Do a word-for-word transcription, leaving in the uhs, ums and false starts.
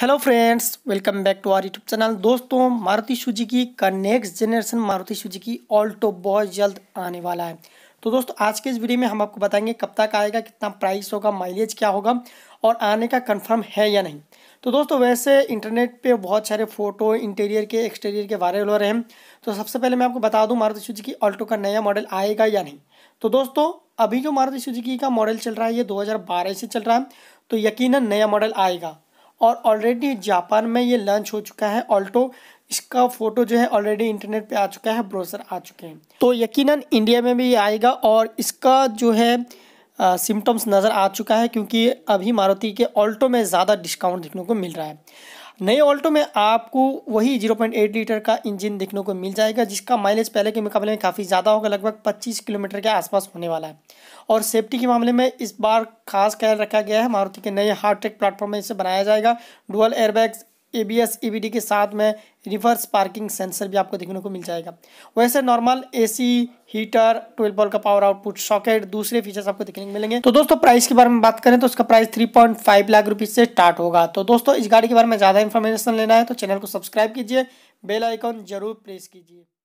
Hello friends, welcome back to our YouTube channel. दोस्तों, Maruti Suzuki का next generation Maruti Suzuki Alto बहुत जल्द आने वाला है। तो दोस्तों, आज के इस वीडियो में हम आपको बताएंगे कब तक आएगा, कितना प्राइस होगा, माइलेज क्या होगा और आने का कंफर्म है या नहीं। तो दोस्तों, वैसे इंटरनेट पे बहुत सारे फ़ोटो इंटीरियर के एक्सटीरियर के वायरल हो रहे हैं। तो सबसे पहले मैं आपको बता दूं मारुति सुजुकी ऑल्टो का नया मॉडल आएगा या नहीं। तो दोस्तों, अभी जो मारुति सुजुकी का मॉडल चल रहा है ये दो हज़ार बारह से चल रहा है, तो यकीनन नया मॉडल आएगा और ऑलरेडी जापान में ये लॉन्च हो चुका है ऑल्टो। इसका फ़ोटो जो है ऑलरेडी इंटरनेट पे आ चुका है, ब्रोशर आ चुके हैं। तो यकीनन इंडिया में भी ये आएगा और इसका जो है सिम्टम्स नज़र आ चुका है, क्योंकि अभी मारुति के ऑल्टो में ज़्यादा डिस्काउंट देखने को मिल रहा है। नए ऑल्टो में आपको वही ज़ीरो पॉइंट एट लीटर का इंजन देखने को मिल जाएगा, जिसका माइलेज पहले के मुकाबले में काफ़ी ज़्यादा होगा, लगभग पच्चीस किलोमीटर के आसपास होने वाला है। और सेफ्टी के मामले में इस बार खास ख्याल रखा गया है। मारुति के नए हार्टटेक प्लेटफॉर्म में इसे बनाया जाएगा। डुअल एयरबैग्स, एबीएस, ईबीडी के साथ में रिवर्स पार्किंग सेंसर भी आपको देखने को मिल जाएगा। वैसे नॉर्मल एसी, हीटर, ट्वेल्व बॉल का पावर आउटपुट, सॉकेट, दूसरे फीचर्स आपको देखने को मिलेंगे। तो दोस्तों, प्राइस के बारे में बात करें तो उसका प्राइस तीन पॉइंट पाँच लाख रुपीस से स्टार्ट होगा। तो दोस्तों, इस गाड़ी के बारे में ज़्यादा इन्फॉर्मेशन लेना है तो चैनल को सब्सक्राइब कीजिए, बेल आइकॉन जरूर प्रेस कीजिए।